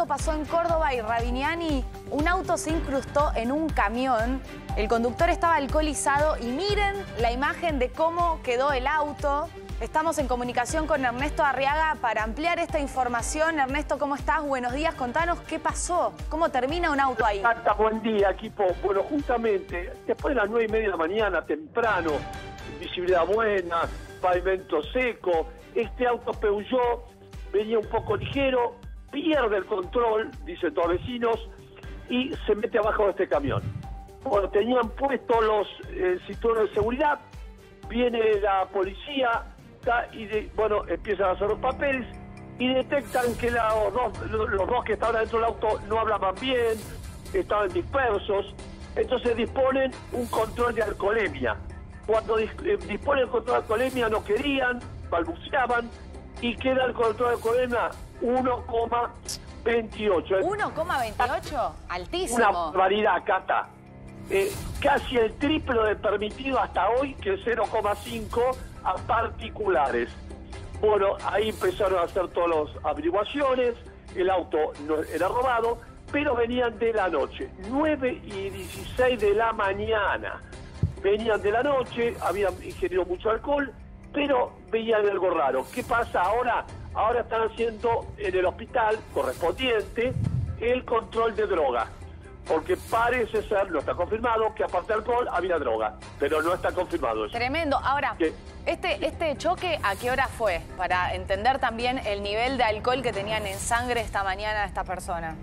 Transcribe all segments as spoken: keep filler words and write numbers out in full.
Esto pasó en Córdoba y Ravignani. Un auto se incrustó en un camión. El conductor estaba alcoholizado y miren la imagen de cómo quedó el auto. Estamos en comunicación con Ernesto Arriaga para ampliar esta información. Ernesto, ¿cómo estás? Buenos días. Contanos qué pasó. ¿Cómo termina un auto ahí? Hasta buen día, equipo. Bueno, justamente después de las nueve y media de la mañana, temprano, visibilidad buena, pavimento seco, este auto Peugeot venía un poco ligero, pierde el control, dicen todos vecinos, y se mete abajo de este camión. Bueno, tenían puestos los eh, cinturones de seguridad, viene la policía y de, bueno, empiezan a hacer los papeles y detectan que la, los, dos, los dos que estaban dentro del auto no hablaban bien, estaban dispersos, entonces disponen un control de alcoholemia. Cuando dis, eh, disponen el control de alcoholemia no querían, balbuceaban y queda el control de alcoholemia uno coma veintiocho. ¿uno coma veintiocho? Altísimo. Una barbaridad, Cata. Eh, casi el triplo de permitido hasta hoy, que es cero coma cinco a particulares. Bueno, ahí empezaron a hacer todas las averiguaciones, el auto no era robado, pero venían de la noche, nueve y dieciséis de la mañana. Venían de la noche, habían ingerido mucho alcohol, pero veían algo raro. ¿Qué pasa ahora? Ahora están haciendo en el hospital correspondiente el control de droga, porque parece ser, no está confirmado, que aparte de alcohol había droga, pero no está confirmado eso. Tremendo. Ahora, ¿Qué? este este choque, ¿a qué hora fue? Para entender también el nivel de alcohol que tenían en sangre esta mañana esta persona.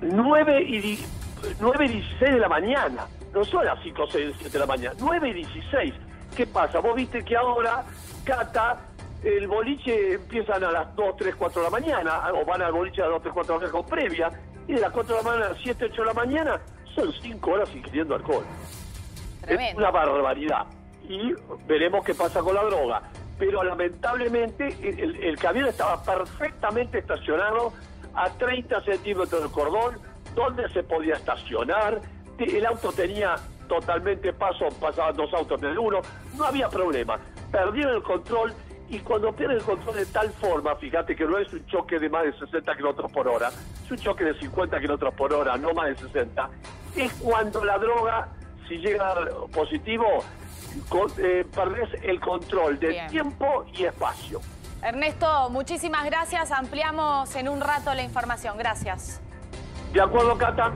nueve y dieciséis de la mañana, no son las cinco, seis, siete de la mañana, nueve y dieciséis. ¿Qué pasa? Vos viste que ahora, Cata, el boliche empiezan a las dos, tres, cuatro de la mañana, o van al boliche a las dos, tres, cuatro de la mañana con previa, y de las cuatro de la mañana a las siete, ocho de la mañana, son cinco horas ingiriendo alcohol. Tremendo. Es una barbaridad. Y veremos qué pasa con la droga. Pero lamentablemente el, el camión estaba perfectamente estacionado a treinta centímetros del cordón, donde se podía estacionar. El auto tenía totalmente paso, pasaban dos autos en el uno, no había problema. Perdieron el control y cuando pierden el control de tal forma, fíjate que no es un choque de más de sesenta kilómetros por hora, es un choque de cincuenta kilómetros por hora, no más de sesenta, es cuando la droga, si llega positivo, con, eh, perdés el control del Bien. tiempo y espacio. Ernesto, muchísimas gracias, ampliamos en un rato la información, gracias. De acuerdo, Cata.